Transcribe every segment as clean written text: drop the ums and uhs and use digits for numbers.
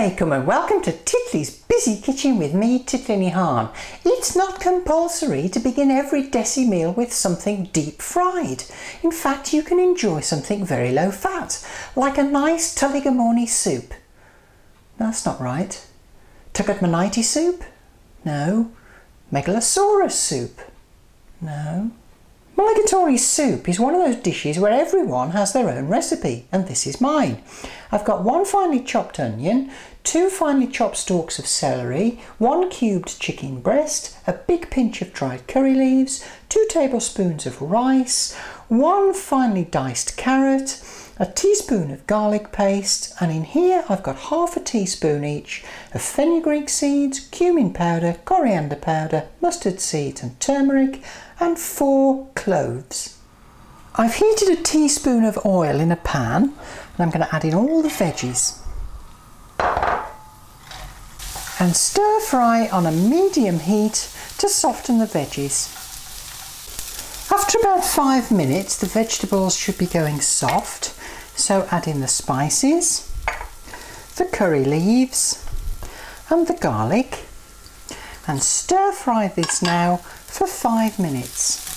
Assalamualaikum and welcome to Titli's Busy Kitchen with me, Titli Nihaan. It's not compulsory to begin every desi meal with something deep fried. In fact, you can enjoy something very low fat, like a nice tuligamoni soup. No, that's not right. Tugatmaniti soup? No. Megalosaurus soup? No. Mulligatawny soup is one of those dishes where everyone has their own recipe, and this is mine. I've got one finely chopped onion, two finely chopped stalks of celery, one cubed chicken breast, a big pinch of dried curry leaves, 2 tablespoons of rice, one finely diced carrot, a teaspoon of garlic paste, and in here I've got half a teaspoon each of fenugreek seeds, cumin powder, coriander powder, mustard seeds and turmeric, and 4 cloves. I've heated a teaspoon of oil in a pan and I'm going to add in all the veggies and stir fry on a medium heat to soften the veggies. After about 5 minutes the vegetables should be going soft, so add in the spices, the curry leaves and the garlic and stir fry this now for 5 minutes.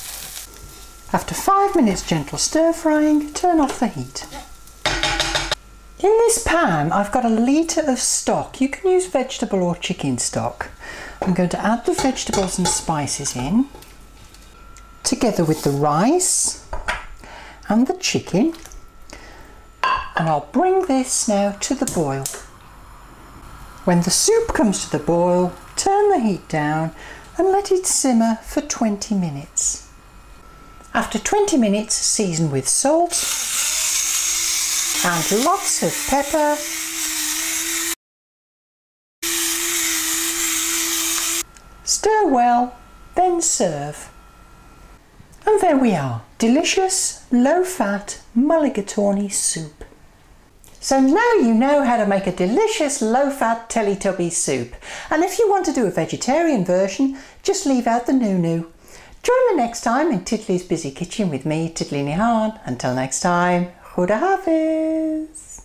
After 5 minutes gentle stir frying, turn off the heat. In this pan I've got a litre of stock. You can use vegetable or chicken stock. I'm going to add the vegetables and spices in, together with the rice and the chicken, and I'll bring this now to the boil. When the soup comes to the boil, turn the heat down and let it simmer for 20 minutes. After 20 minutes, season with salt and lots of pepper . Stir well, then serve. And there we are, delicious, low-fat mulligatawny soup. So now you know how to make a delicious low-fat Teletubby soup. And if you want to do a vegetarian version, just leave out the noo-noo. Join me next time in Titli's Busy Kitchen with me, Titli Nihaan. Until next time, Khuda Hafiz.